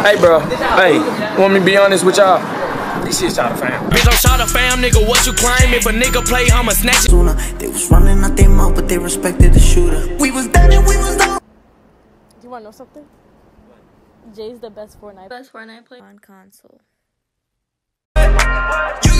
Hey, bro. Hey, want me to be honest with y'all? This shit shot a fam. Bitch, I'm shot a fam, nigga. What you claim? If a nigga play, I'ma snatch it. Sooner, they was running out their mouth, but they respected the shooter. We was done and we was done. Do you wanna know something? Jay's the best Fortnite player on console. You